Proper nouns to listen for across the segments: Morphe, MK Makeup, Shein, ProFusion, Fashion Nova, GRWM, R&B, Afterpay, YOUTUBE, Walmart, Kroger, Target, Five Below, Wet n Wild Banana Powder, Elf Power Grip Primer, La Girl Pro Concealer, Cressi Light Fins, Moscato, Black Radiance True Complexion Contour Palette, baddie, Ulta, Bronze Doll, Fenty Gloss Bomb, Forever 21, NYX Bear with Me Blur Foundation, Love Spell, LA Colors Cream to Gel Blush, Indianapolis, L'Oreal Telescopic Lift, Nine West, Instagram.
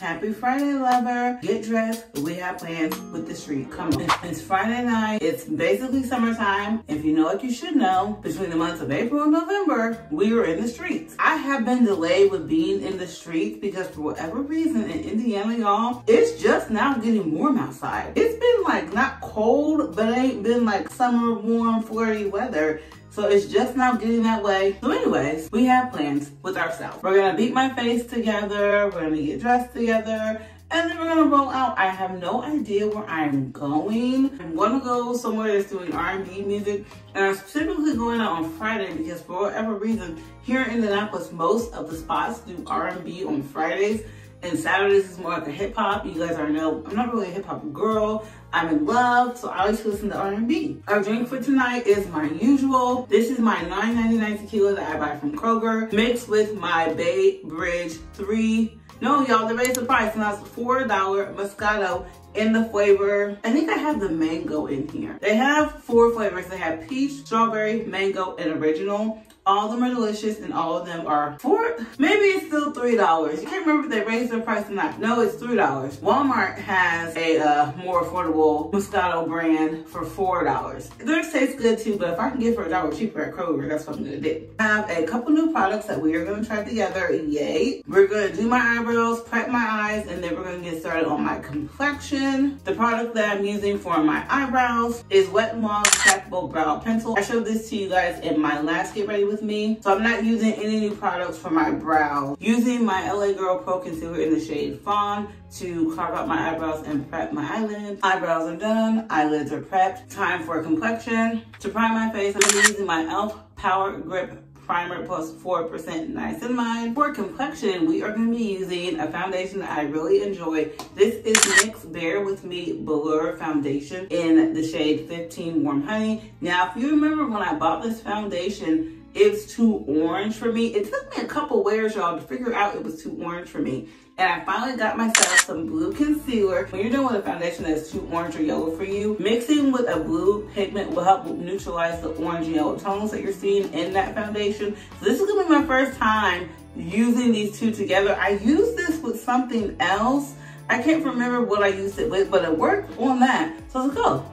Happy Friday, lover. Get dressed. We have plans with the street. Come on. It's Friday night. It's basically summertime. If you know what you should know, between the months of April and November, we were in the streets. I have been delayed with being in the streets because for whatever reason in Indiana, y'all, it's just now getting warm outside. It's been like not cold, but it ain't been like summer warm, flirty weather. So it's just now getting that way. So anyways, we have plans with ourselves. We're gonna beat my face together. We're gonna get dressed together. And then we're gonna roll out. I have no idea where I'm going. I'm gonna go somewhere that's doing R&B music. And I'm specifically going out on Friday because for whatever reason, here in Indianapolis, most of the spots do R&B on Fridays. And Saturdays is more like a hip hop. You guys already know I'm not really a hip hop girl. I'm in love, so I always listen to R&B. Our drink for tonight is my usual. This is my $9.99 tequila that I buy from Kroger, mixed with my Bay Bridge 3. No, y'all, they raised the price, and that's $4 Moscato in the flavor. I think I have the mango in here. They have four flavors. They have peach, strawberry, mango, and original. All of them are delicious, and all of them are $4. Maybe it's still $3. You can't remember if they raised their price or not. No, it's $3. Walmart has a more affordable Moscato brand for $4. Theirs tastes good too, but if I can get for $1 cheaper at Kroger, that's what I'm gonna do. I have a couple new products that we are gonna try together. Yay! We're gonna do my eyebrows, prep my eyes, and then we're gonna get started on my complexion. The product that I'm using for my eyebrows is Wet n Wild Stackable Brow Pencil. I showed this to you guys in my last Get Ready With Me, so I'm not using any new products for my brows. Using my LA Girl Pro Concealer in the shade Fawn to carve out my eyebrows and prep my eyelids. Eyebrows are done, eyelids are prepped. Time for complexion. To prime my face, I'm gonna be using my Elf Power Grip Primer plus 4% niacinamide. For complexion, we are gonna be using a foundation that I really enjoy. This is NYX Bear with Me Blur Foundation in the shade 15 Warm Honey. Now, if you remember when I bought this foundation, it's too orange for me. It took me a couple wears, y'all, to figure out it was too orange for me. And I finally got myself some blue concealer. When you're done with a foundation that's too orange or yellow for you, mixing with a blue pigment will help neutralize the orange and yellow tones that you're seeing in that foundation. So this is gonna be my first time using these two together. I used this with something else. I can't remember what I used it with, but it worked on that. So let's go.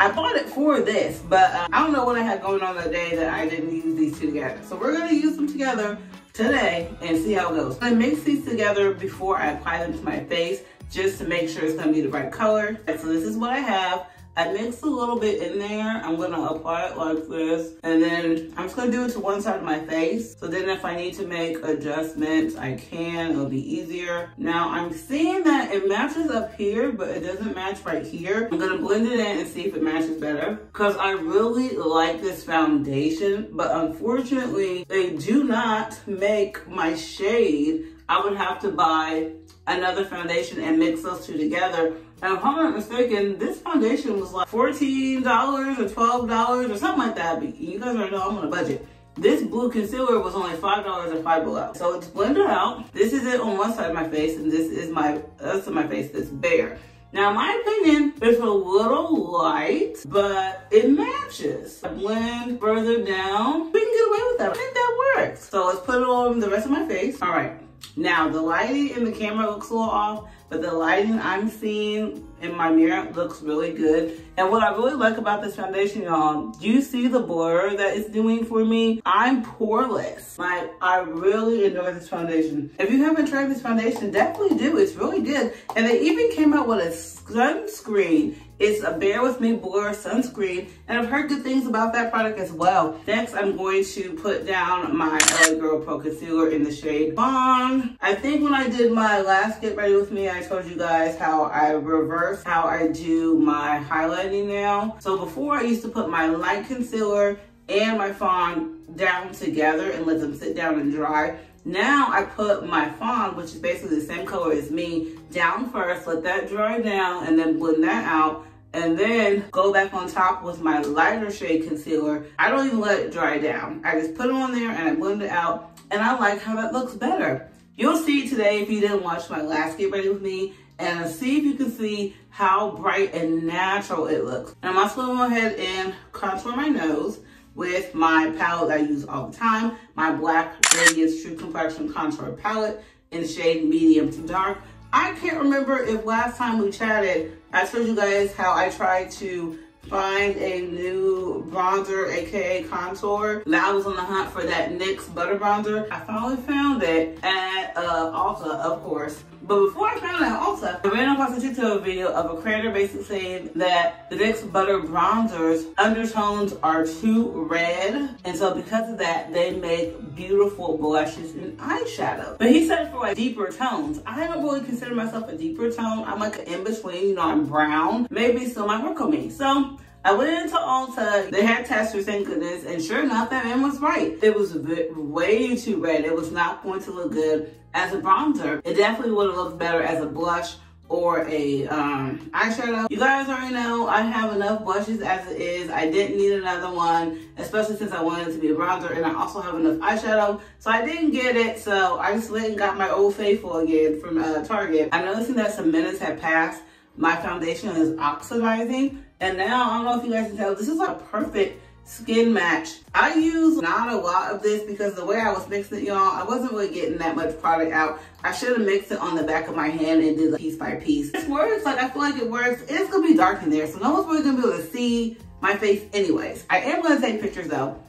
I bought it for this, but I don't know what I had going on that day that I didn't use these two together. So we're gonna use them together today and see how it goes. I mix these together before I apply them to my face, just to make sure it's gonna be the right color. And so this is what I have. I mixed a little bit in there. I'm gonna apply it like this, and then I'm just gonna do it to one side of my face. So then if I need to make adjustments, I can, it'll be easier. Now I'm seeing that it matches up here, but it doesn't match right here. I'm gonna blend it in and see if it matches better, cause I really like this foundation, but unfortunately they do not make my shade. I would have to buy another foundation and mix those two together. And if I'm not mistaken, this foundation was like $14 or $12 or something like that. But you guys already know I'm on a budget. This blue concealer was only $5 at Five Below. So it's blended out. This is it on one side of my face, and this is my, that's on my face, this Bear. Now, in my opinion, it's a little light, but it matches. I blend further down. We can get away with that. I think that works. So let's put it on the rest of my face. All right. Now, the lighting in the camera looks a little off, but the lighting I'm seeing in my mirror looks really good. And what I really like about this foundation, y'all, do you see the blur that it's doing for me? I'm poreless. Like, I really enjoy this foundation. If you haven't tried this foundation, definitely do. It's really good. And they even came out with a sunscreen. It's a Bear With Me Blur sunscreen, and I've heard good things about that product as well. Next, I'm going to put down my LA Girl Pro Concealer in the shade Bond. I think when I did my last Get Ready With Me, I told you guys how I reverse how I do my highlighting now. So before, I used to put my light concealer and my Fawn down together and let them sit down and dry. Now I put my Fawn, which is basically the same color as me, down first, let that dry down, and then blend that out, and then go back on top with my lighter shade concealer. I don't even let it dry down. I just put it on there and I blend it out, and I like how that looks better. You'll see today if you didn't watch my last Get Ready With Me, and see if you can see how bright and natural it looks. And I'm also going to go ahead and contour my nose with my palette that I use all the time, my Black Radiance True Complexion Contour Palette in shade medium to dark. I can't remember if last time we chatted, I showed you guys how I tried to find a new bronzer, aka contour. Now I was on the hunt for that NYX Butter Bronzer. I finally found it at Ulta, of course. But before I found that Ulta, I ran across a tutorial video of a creator basically saying that the NYX Butter Bronzer's undertones are too red, and so because of that, they make beautiful blushes and eyeshadow. But he said for like deeper tones. I don't really consider myself a deeper tone. I'm like an in-between, you know, I'm brown. Maybe still might work on me. So I went into Ulta, they had testers, thank goodness, and sure enough, that man was right. It was way too red. It was not going to look good as a bronzer. It definitely would have looked better as a blush or a eyeshadow. You guys already know I have enough blushes as it is. I didn't need another one, especially since I wanted it to be a bronzer, and I also have enough eyeshadow, so I didn't get it. So I just went and got my Old Faithful again from Target. I'm noticing that some minutes have passed. My foundation is oxidizing, and now I don't know if you guys can tell, this is a perfect skin match. I use not a lot of this because the way I was mixing it, y'all, I wasn't really getting that much product out. I should have mixed it on the back of my hand and did it piece by piece. This works, like I feel like it works. It's gonna be dark in there, so no one's really gonna be able to see my face anyways. I am gonna take pictures though.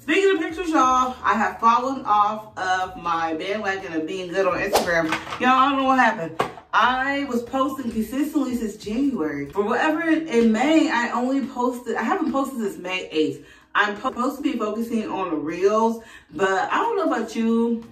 Speaking of pictures, y'all, I have fallen off of my bandwagon of being good on Instagram. Y'all, I don't know what happened. I was posting consistently since January. For whatever, in May, I haven't posted since May 8th. I'm supposed to be focusing on the reels, but I don't know about you,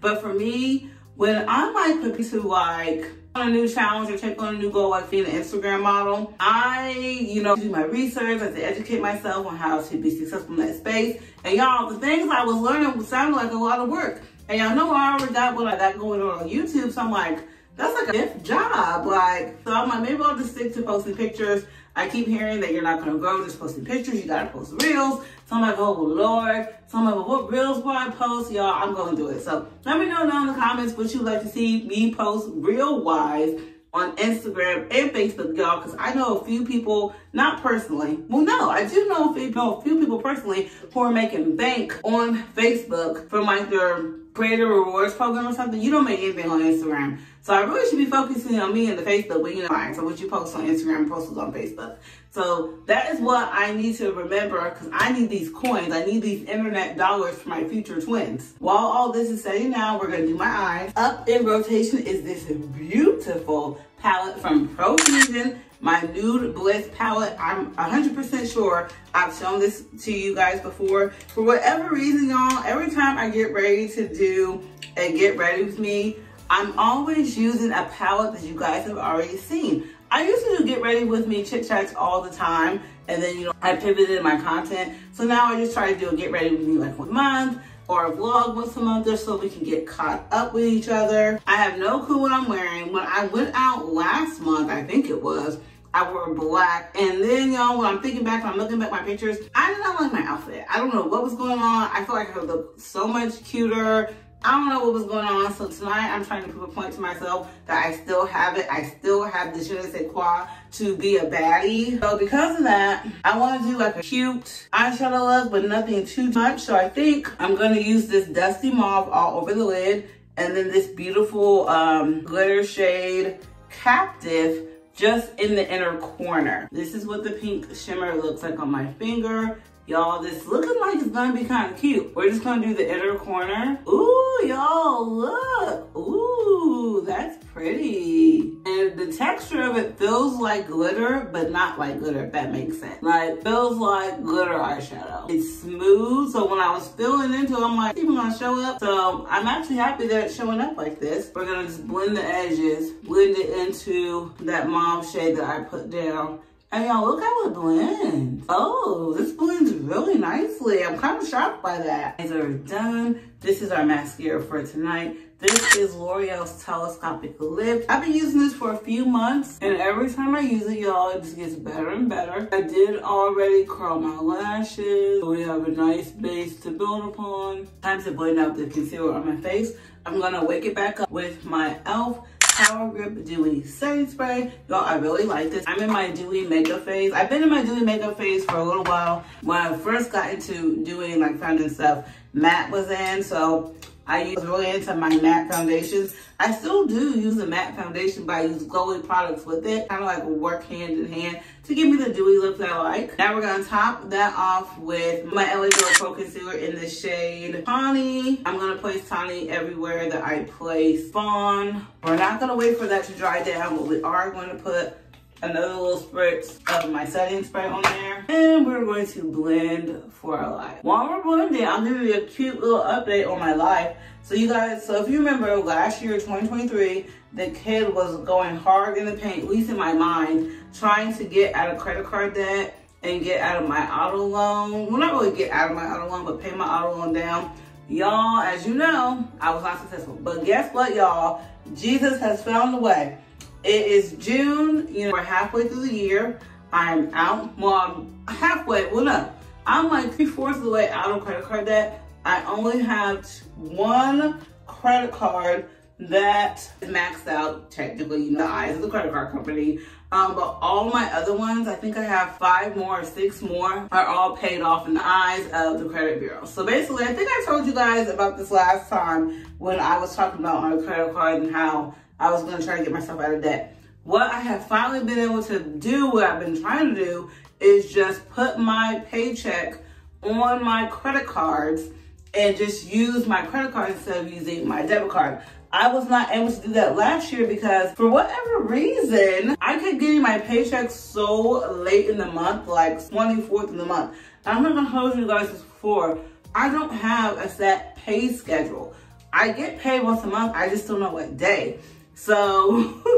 but for me, when I'm like prepared to like on a new challenge or take on a new goal, like being an Instagram model, I, you know, do my research. I have to educate myself on how to be successful in that space. And y'all, the things I was learning sounded like a lot of work. And y'all know I already got what I got going on YouTube, so I'm like, that's like a fifth job, like, so I'm like, maybe I'll just stick to posting pictures. I keep hearing that you're not gonna grow just posting pictures, you gotta post reels. So I'm like, oh Lord. So I'm like, well, what reels will I post? Y'all, I'm gonna do it. So let me know down in the comments what you'd like to see me post reel-wise on Instagram and Facebook, y'all, because I know a few people, not personally, well, no, I do know a few people personally who are making bank on Facebook from like their creator rewards program or something. You don't make anything on Instagram. So I really should be focusing on me and the Facebook, but you know, fine. So what you post on Instagram, post it on Facebook. So that is what I need to remember, because I need these coins. I need these internet dollars for my future twins. While all this is setting down, we're gonna do my eyes. Up in rotation is this beautiful palette from ProFusion, my Nude Bliss palette. I'm 100% sure I've shown this to you guys before. For whatever reason, y'all, every time I get ready to do a Get Ready With Me, I'm always using a palette that you guys have already seen. I used to do Get Ready With Me chit chats all the time, and then, you know, I pivoted my content. So now I just try to do a Get Ready With Me like 1 month, or a vlog once a month, just so we can get caught up with each other. I have no clue what I'm wearing. When I went out last month, I think it was, I wore black. And then, y'all, when I'm thinking back, when I'm looking back at my pictures, I did not like my outfit. I don't know what was going on. I feel like I looked so much cuter. I don't know what was going on. So tonight, I'm trying to prove a point to myself that I still have it. I still have the je ne sais quoi to be a baddie. So because of that, I want to do like a cute eyeshadow look, but nothing too much. So I think I'm going to use this dusty mauve all over the lid, and then this beautiful glitter shade Captive just in the inner corner. This is what the pink shimmer looks like on my finger. Y'all, this looking like it's gonna be kind of cute. We're just gonna do the inner corner. Ooh, y'all, look. Ooh, that's pretty. And the texture of it feels like glitter, but not like glitter, if that makes sense. Like, feels like glitter eyeshadow. It's smooth, so when I was filling into it, I'm like, even gonna show up. So I'm actually happy that it's showing up like this. We're gonna just blend the edges, blend it into that mauve shade that I put down. And y'all, look how it blends. Oh, this blends really nicely. I'm kind of shocked by that. Eyes are done. This is our mascara for tonight. This is L'Oreal's Telescopic Lift. I've been using this for a few months, and every time I use it, y'all, it just gets better and better. I did already curl my lashes. We have a nice base to build upon. Time to blend out the concealer on my face. I'm gonna wake it back up with my Elf Power Grip Dewy Setting Spray. Y'all, I really like this. I'm in my dewy makeup phase. I've been in my dewy makeup phase for a little while. When I first got into doing like foundation stuff, matte was in, so I was really into my matte foundations. I still do use a matte foundation, but I use glowy products with it. Kind of like work hand in hand to give me the dewy look that I like. Now we're going to top that off with my LA Girl Pro Concealer in the shade Tawny. I'm going to place Tawny everywhere that I place Fawn. We're not going to wait for that to dry down, but we are going to put another little spritz of my setting spray on there, and we're going to blend for our life. While we're blending, I'll give you a cute little update on my life. So you guys, so if you remember last year, 2023, the kid was going hard in the paint, at least in my mind, trying to get out of credit card debt and get out of my auto loan. Well, not really get out of my auto loan, but pay my auto loan down. Y'all, as you know, I was not successful. But guess what, y'all? Jesus has found a way. It is June, you know, we're halfway through the year. I'm out, well, I'm halfway, well, no. I'm like 3/4 of the way out of credit card debt. I only have one credit card that maxed out, technically, you know, the eyes of the credit card company. But all my other ones, I think I have 5 more or 6 more, are all paid off in the eyes of the credit bureau. So basically, I think I told you guys about this last time when I was talking about on a credit card and how I was going to try to get myself out of debt. What I have finally been able to do, what I've been trying to do, is just put my paycheck on my credit cards and just use my credit card instead of using my debit card. I was not able to do that last year because for whatever reason, I kept getting my paycheck so late in the month, like 24th in the month. I'm not going to hold you guys this before. I don't have a set pay schedule. I get paid once a month. I just don't know what day. So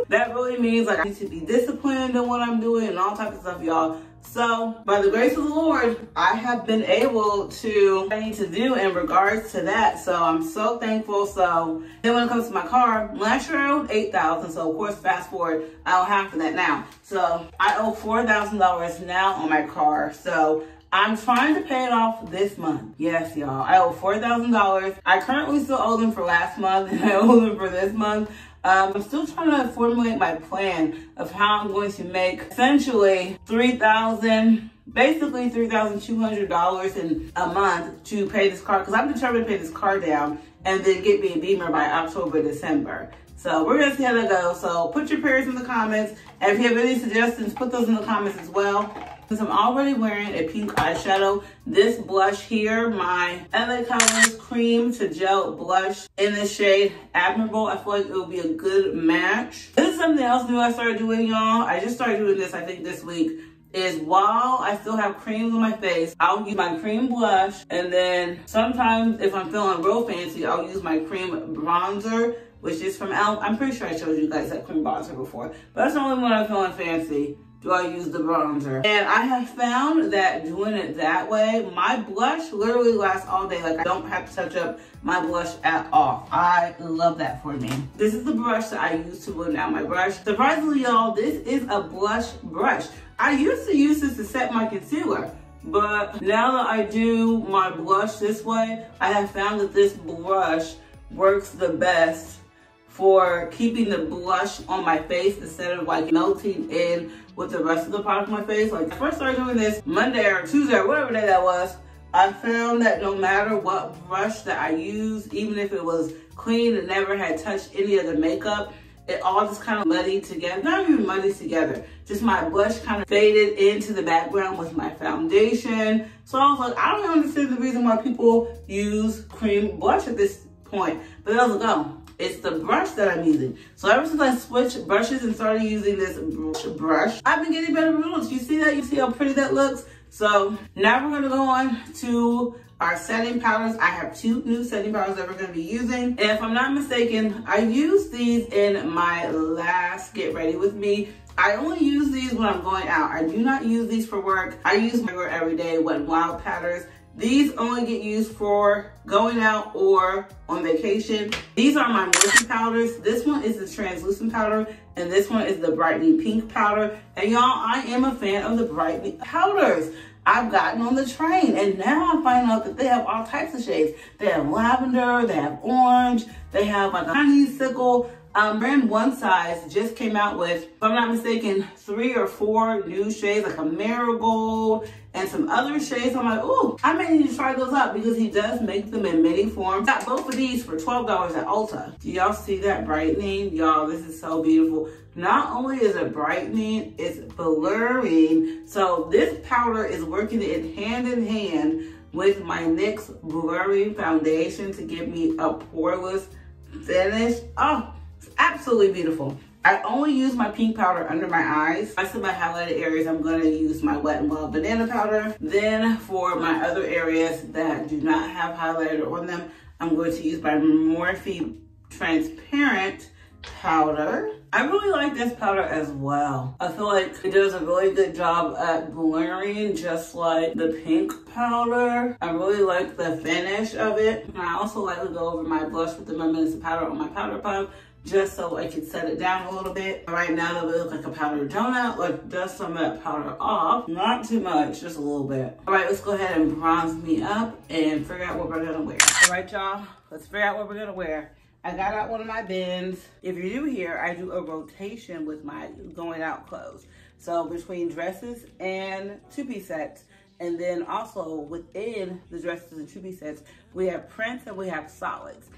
that really means like I need to be disciplined in what I'm doing and all types of stuff, y'all. So by the grace of the Lord, I have been able to I need to do in regards to that. So I'm so thankful. So then when it comes to my car, last year I owed $8,000. So of course, fast forward, I owe half of that now. So I owe $4,000 now on my car. So I'm trying to pay it off this month. Yes, y'all, I owe $4,000. I currently still owe them for last month and I owe them for this month. I'm still trying to formulate my plan of how I'm going to make essentially $3,200 in a month to pay this car, because I'm determined to pay this car down and then get me a Beamer by October, December. So we're gonna see how that goes. So put your prayers in the comments. And if you have any suggestions, put those in the comments as well. Since I'm already wearing a pink eyeshadow, this blush here, my LA Colors Cream to Gel Blush in the shade Admirable, I feel like it would be a good match. This is something else new I started doing, y'all. I just started doing this, I think this week, is while I still have creams on my face, I'll use my cream blush. And then sometimes if I'm feeling real fancy, I'll use my cream bronzer, which is from Elf. I'm pretty sure I showed you guys that cream bronzer before, but that's the only one I'm feeling fancy. Do I use the bronzer? And I have found that doing it that way, my blush literally lasts all day. Like I don't have to touch up my blush at all. I love that for me. This is the brush that I use to blend out my brush. Surprisingly, y'all, this is a blush brush. I used to use this to set my concealer, but now that I do my blush this way, I have found that this brush works the best for keeping the blush on my face instead of like melting in with the rest of the product on my face. Like I first started doing this Monday or Tuesday or whatever day that was, I found that no matter what brush that I used, even if it was clean and never had touched any of the makeup, it all just kind of muddied together. Not even muddied together, just my blush kind of faded into the background with my foundation. So I was like, I don't understand the reason why people use cream blush at this point, but that was a go. It's the brush that I'm using. So ever since I switched brushes and started using this brush, I've been getting better results. You see that? You see how pretty that looks? So now we're gonna go on to our setting powders. I have 2 new setting powders that we're gonna be using. And if I'm not mistaken, I used these in my last Get Ready With Me. I only use these when I'm going out. I do not use these for work. I use my everyday Wet n Wild powders. These only get used for going out or on vacation. These are my moisture powders. This one is the translucent powder, and this one is the brightening pink powder. And y'all, I am a fan of the brightening powders. I've gotten on the train, and now I find out that they have all types of shades. They have lavender, they have orange, they have like a honeysuckle. Brand One Size just came out with, if I'm not mistaken, 3 or 4 new shades, like a marigold and some other shades. I'm like, ooh, I may need to try those out because he does make them in many forms. Got both of these for $12 at Ulta. Do y'all see that brightening? Y'all, this is so beautiful. Not only is it brightening, it's blurring. So this powder is working in hand with my NYX Blurring Foundation to give me a poreless finish. Oh, it's absolutely beautiful. I only use my pink powder under my eyes. I see my highlighted areas, I'm going to use my Wet n Wild Banana Powder. Then for my other areas that do not have highlighter on them, I'm going to use my Morphe Transparent Powder. I really like this powder as well. I feel like it does a really good job at blurring, just like the pink powder. I really like the finish of it. And I also like to go over my blush with the reminiscent powder on my powder puff, just so I can set it down a little bit. Right now that would look like a powder donut. Let's dust some of that powder off. Not too much, just a little bit. All right, let's go ahead and bronze me up and figure out what we're gonna wear. All right, y'all, let's figure out what we're gonna wear. I got out one of my bins. If you're new here, I do a rotation with my going out clothes. So between dresses and two-piece sets, and then also within the dresses and two-piece sets, we have prints and we have solids.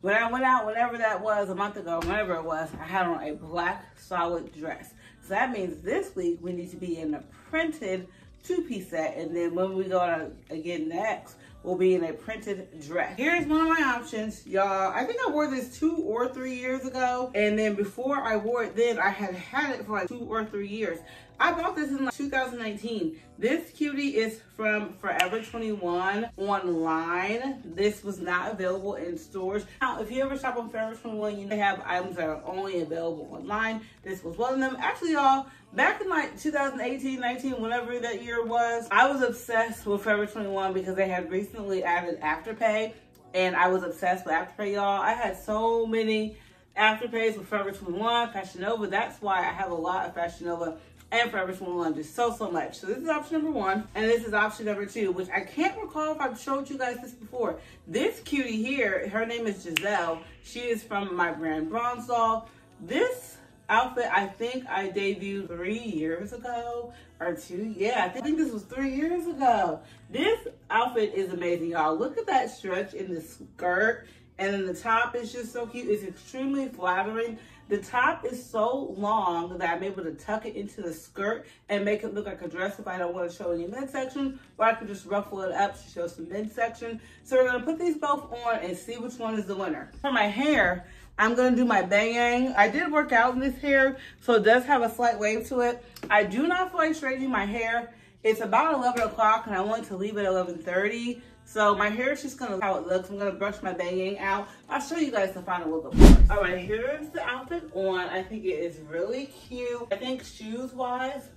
When I went out, whenever that was, a month ago, whenever it was, I had on a black solid dress. So that means this week we need to be in a printed two-piece set, and then when we go out again next, will be in a printed dress. Here's one of my options, y'all. I think I wore this 2 or 3 years ago, and then before I wore it then, I had it for like 2 or 3 years. I bought this in like 2019. This cutie is from Forever 21 online. This was not available in stores. Now, if you ever shop on Forever 21, you know they have items that are only available online. This was one of them. Actually, y'all, back in like 2018, 19, whenever that year was, I was obsessed with Forever 21 because they had recently added Afterpay, and I was obsessed with Afterpay, y'all. I had so many Afterpays with Forever 21, Fashion Nova. That's why I have a lot of Fashion Nova and Forever 21, just so much. So this is option number one, and this is option number two, which I can't recall if I've showed you guys this before. This cutie here, her name is Giselle. She is from my brand Bronze Doll. This outfit, I think I debuted 3 years ago or 2. Yeah, I think this was 3 years ago. This outfit is amazing, y'all. Look at that stretch in the skirt, and then the top is just so cute. It's extremely flattering. The top is so long that I'm able to tuck it into the skirt and make it look like a dress if I don't want to show any midsection, or I can just ruffle it up to show some midsection. So we're gonna put these both on and see which one is the winner. For my hair, I'm gonna do my bang. I did work out in this hair, so it does have a slight wave to it. I do not feel like straightening my hair. It's about 11 o'clock and I wanted to leave at 11:30. So my hair is just gonna look how it looks. I'm gonna brush my bang out. I'll show you guys the final look of course. All right, here's the outfit on. I think it is really cute. I think shoes-wise,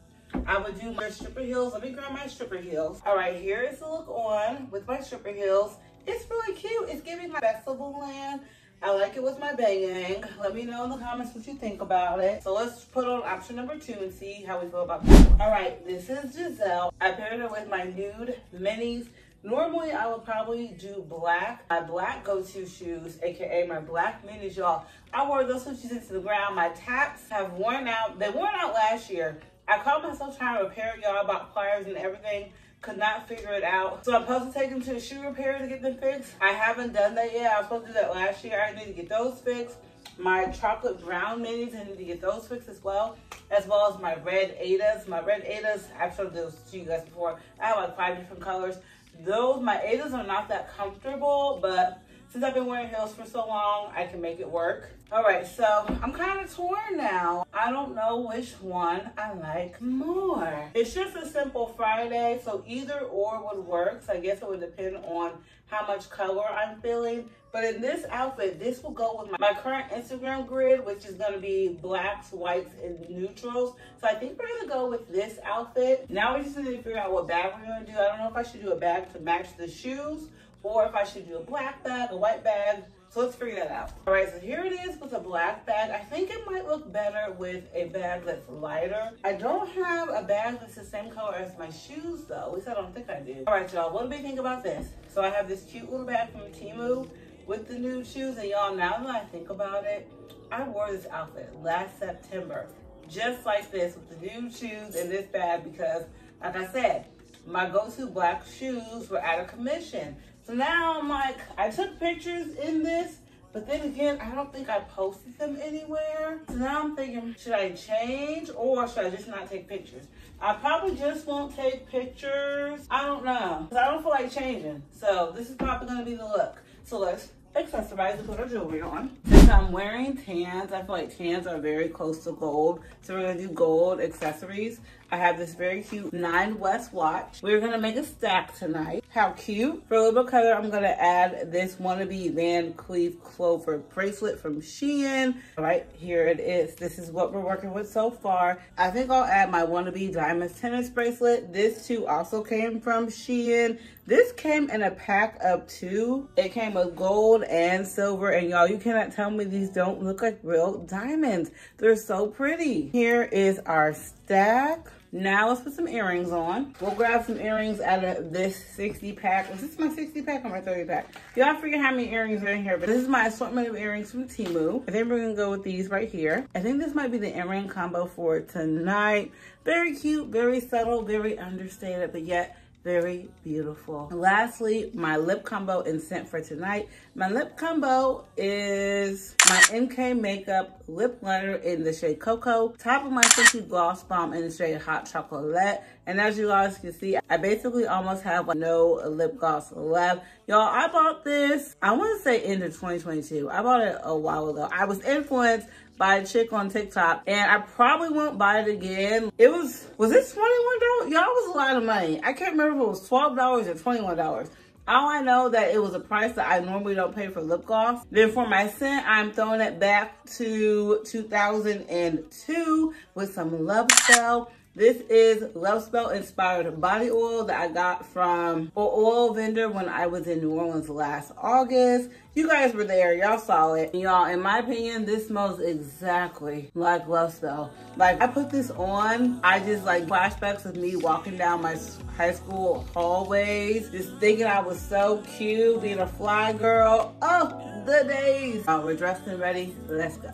I would do my stripper heels. Let me grab my stripper heels. All right, here's the look on with my stripper heels. It's really cute. It's giving my festival land. I like it with my bang. Let me know in the comments what you think about it. So let's put on option number two and see how we feel about that one. All right, this is Giselle. I paired her with my nude minis. Normally, I would probably do black, my black go-to shoes, AKA my black minis, y'all. I wore those shoes into the ground. My taps have worn out. They worn out last year. I caught myself trying to repair it, y'all, about pliers and everything. Could not figure it out. So I'm supposed to take them to a shoe repair to get them fixed. I haven't done that yet. I was supposed to do that last year. I need to get those fixed. My chocolate brown minis, I need to get those fixed as well. As well as my red Adas. My red Adas, I've showed those to you guys before. I have like 5 different colors. Those, my Adas are not that comfortable, but since I've been wearing heels for so long, I can make it work. All right, so I'm kind of torn now. I don't know which one I like more. It's just a simple Friday, so either or would work. So I guess it would depend on how much color I'm feeling. But in this outfit, this will go with my current Instagram grid, which is gonna be blacks, whites, and neutrals. So I think we're gonna go with this outfit. Now we just need to figure out what bag we're gonna do. I don't know if I should do a bag to match the shoes, or if I should do a black bag, a white bag. So let's figure that out. All right, so here it is with a black bag. I think it might look better with a bag that's lighter. I don't have a bag that's the same color as my shoes though. At least I don't think I do. All right, y'all, what do we think about this? So I have this cute little bag from Timu. with the nude shoes. And y'all, now that I think about it, I wore this outfit last September, just like this, with the nude shoes and this bag, because like I said, my go-to black shoes were out of commission. So now I'm like, I took pictures in this, but then again, I don't think I posted them anywhere. So now I'm thinking, should I change or should I just not take pictures? I probably just won't take pictures. I don't know, because I don't feel like changing. So this is probably gonna be the look. So let's accessorize and put our jewelry on. Since I'm wearing tans, I feel like tans are very close to gold. So we're gonna do gold accessories. I have this very cute Nine West watch. We're gonna make a stack tonight. How cute. For a little bit color, I'm gonna add this Wannabe Van Cleef Clover bracelet from Shein. All right, here it is. This is what we're working with so far. I think I'll add my Wannabe Diamonds tennis bracelet. This too also came from Shein. This came in a pack of two. It came with gold and silver, and y'all, you cannot tell me these don't look like real diamonds. They're so pretty. Here is our stack. Now let's put some earrings on. We'll grab some earrings out of this 60 pack. Is this my 60 pack or my 30 pack? Y'all forget how many earrings are in here, but this is my assortment of earrings from Timu. I think we're gonna go with these right here. I think this might be the earring combo for tonight. Very cute, very subtle, very understated, but yet very beautiful. And lastly, my lip combo and scent for tonight. My lip combo is my MK Makeup lip liner in the shade Cocoa, top of my Fenty Gloss Bomb in the shade Hot Chocolate. And as you guys can see, I basically almost have like no lip gloss left. Y'all, I bought this, I want to say end of 2022. I bought it a while ago. I was influenced by a chick on TikTok, and I probably won't buy it again. It was this $21? Y'all, was a lot of money. I can't remember if it was $12 or $21. All I know that it was a price that I normally don't pay for lip gloss. Then for my scent, I'm throwing it back to 2002 with some Love Spell. This is Love Spell inspired body oil that I got from an oil vendor when I was in New Orleans last August. You guys were there, y'all saw it. Y'all, in my opinion, this smells exactly like Love Spell. Like, I put this on, I just like flashbacks of me walking down my high school hallways, just thinking I was so cute, being a fly girl. Oh, the days. We're dressed and ready, let's go.